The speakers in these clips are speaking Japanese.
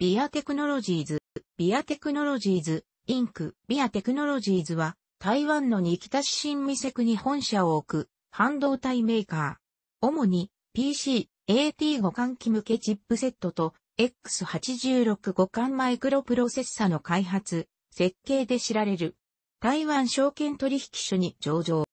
ビアテクノロジーズ、インク、ビアテクノロジーズは、台湾のに北市新三瀬区に本社を置く、半導体メーカー。主に、PC、AT 互換機向けチップセットと、X86 互換マイクロプロセッサの開発、設計で知られる。台湾証券取引所に上場。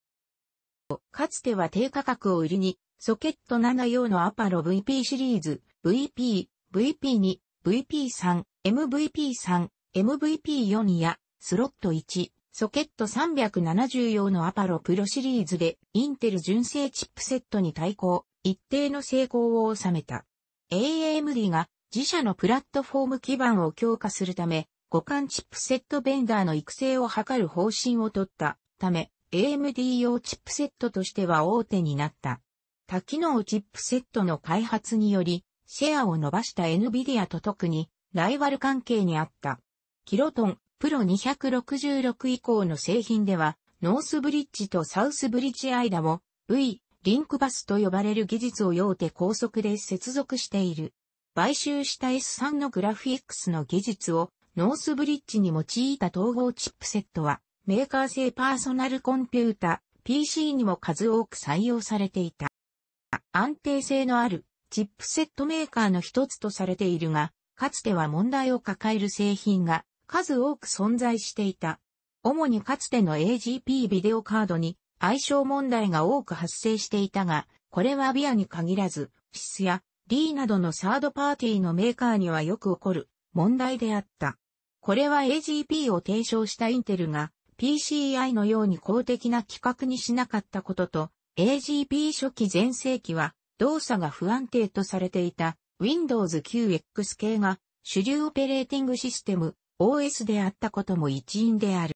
かつては低価格を売りに、ソケット7用のApollo VP シリーズ、VP、VP2、VP3、MVP3、MVP4 や、スロット1、ソケット370用のApollo Proシリーズで、インテル純正チップセットに対抗、一定の成功を収めた。AMD が自社のプラットフォーム基盤を強化するため、互換チップセットベンダーの育成を図る方針を取ったため、AMD 用チップセットとしては大手になった。多機能チップセットの開発により、シェアを伸ばした NVIDIA と特にライバル関係にあった。キロトン、プロ266以降の製品では、ノースブリッジとサウスブリッジ間を V、リンクバスと呼ばれる技術を用て高速で接続している。買収した S3 のグラフィックスの技術をノースブリッジに用いた統合チップセットは、メーカー製パーソナルコンピュータ、PC にも数多く採用されていた。安定性のあるチップセットメーカーの一つとされているが、かつては問題を抱える製品が数多く存在していた。主にかつての AGP ビデオカードに相性問題が多く発生していたが、これはビアに限らず、SiSやRAIDなどのサードパーティーのメーカーにはよく起こる問題であった。これは AGP を提唱したインテルが PCI のように公的な規格にしなかったことと AGP 初期全盛期は動作が不安定とされていた Windows 9X 系が主流オペレーティングシステム OS であったことも一因である。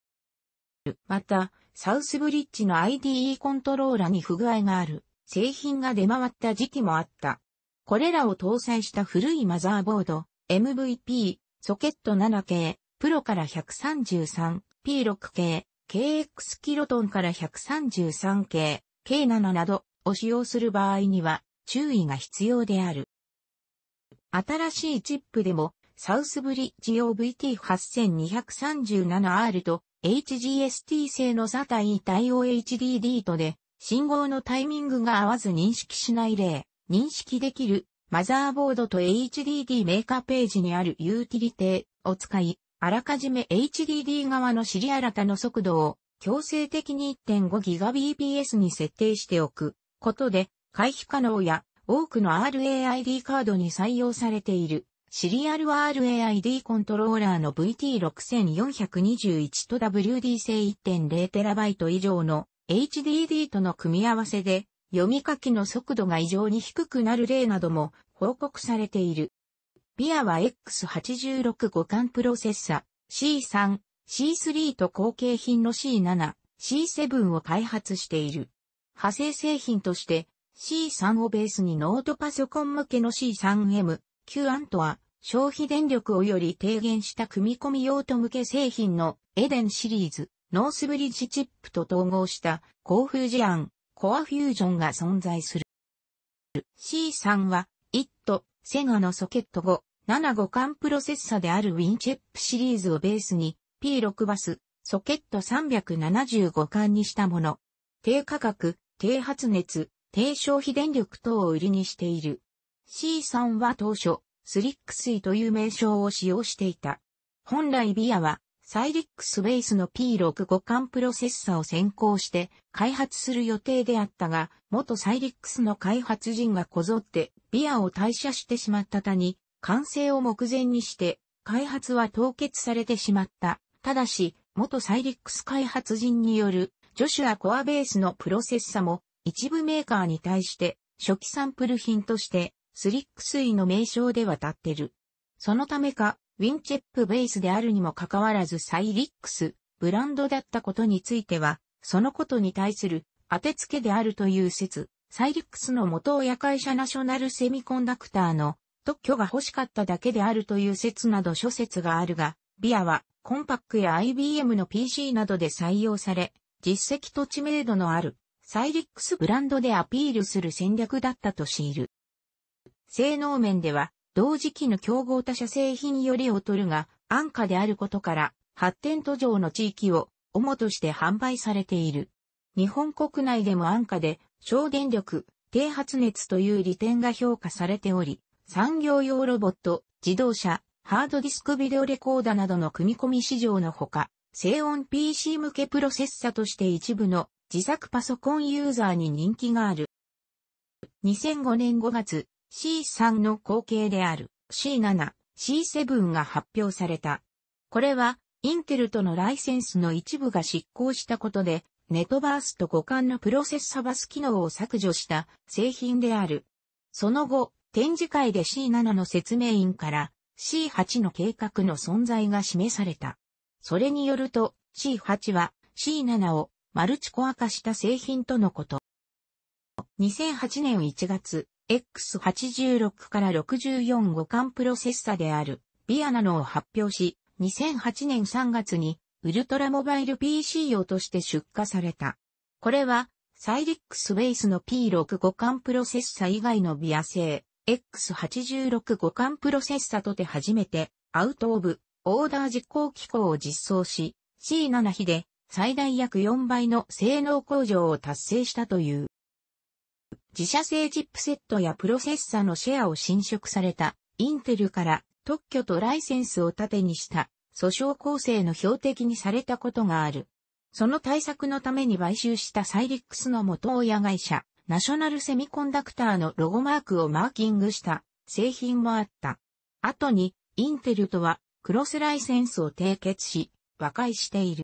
また、サウスブリッジの IDE コントローラに不具合がある製品が出回った時期もあった。これらを搭載した古いマザーボード MVP、ソケット7系、プロから 133P6 系、KX キロトンから 133系、K7 などを使用する場合には注意が必要である。新しいチップでもサウスブリッジ用 VT8237R と HGST 製の SATA-II 対応 HDD とで信号のタイミングが合わず認識しない例、認識できるマザーボードと HDD メーカーページにあるユーティリティを使い、あらかじめ HDD 側のSerialATAの速度を強制的に 1.5Gbps に設定しておくことで回避可能や多くの RAID カードに採用されているシリアル RAID コントローラーの VT6421 と WD 製 1.0TB 以上の HDD との組み合わせで読み書きの速度が異常に低くなる例なども報告されている。ビアは X86 互換プロセッサ、C3、C3 と後継品の C7、C7 を開発している。派生製品として C3 をベースにノートパソコン向けの C3M、Q&Aは消費電力をより低減した組み込み用途向け製品のエデンシリーズ、ノースブリッジチップと統合した高フュージアン、コアフュージョンが存在する。C3 は、IDE、セガのソケット5、7互換プロセッサであるウィンチェップシリーズをベースに P6 バス、ソケット375管にしたもの。低価格、低発熱、低消費電力等を売りにしている。C3 は当初、Cyrix IIIという名称を使用していた。本来ビアは、Cyrix ベースの P6 互換プロセッサを先行して開発する予定であったが、元 Cyrix の開発陣がこぞってビアを退社してしまった他に、完成を目前にして、開発は凍結されてしまった。ただし、元サイリックス開発陣による、ジョシュアコアベースのプロセッサも、一部メーカーに対して、初期サンプル品として、スリックスイの名称で渡ってる。そのためか、ウィンチェップベースであるにもかかわらずサイリックス、ブランドだったことについては、そのことに対する、当て付けであるという説、サイリックスの元親会社ナショナルセミコンダクターの、特許が欲しかっただけであるという説など諸説があるが、ビアはコンパックや IBM の PC などで採用され、実績と知名度のあるサイリックスブランドでアピールする戦略だったと強いる。性能面では同時期の競合他社製品より劣るが、安価であることから、発展途上の地域を主として販売されている。日本国内でも安価で、省電力、低発熱という利点が評価されており、産業用ロボット、自動車、ハードディスクビデオレコーダなどの組み込み市場のほか、静音 PC 向けプロセッサとして一部の自作パソコンユーザーに人気がある。2005年5月、C3 の後継である C7、C7 が発表された。これは、インテルとのライセンスの一部が失効したことで、ネトバースと互換のプロセッサバス機能を削除した製品である。その後、展示会で C7 の説明員から C8 の計画の存在が示された。それによると C8 は C7 をマルチコア化した製品とのこと。2008年1月、X86 から64互換プロセッサであるビアナノを発表し、2008年3月にウルトラモバイル PC 用として出荷された。これは、Cyrix ベースの P6 互換プロセッサ以外のビア製、X86 互換プロセッサとて初めて、アウトオブ、オーダー実行機構を実装し、C7 比で最大約4倍の性能向上を達成したという。自社製チップセットやプロセッサのシェアを侵食された、インテルから特許とライセンスを盾にした。訴訟構成の標的にされたことがある。その対策のために買収したサイリックスの元親会社、ナショナルセミコンダクターのロゴマークをマーキングした製品もあった。後に、インテルとはクロスライセンスを締結し、和解している。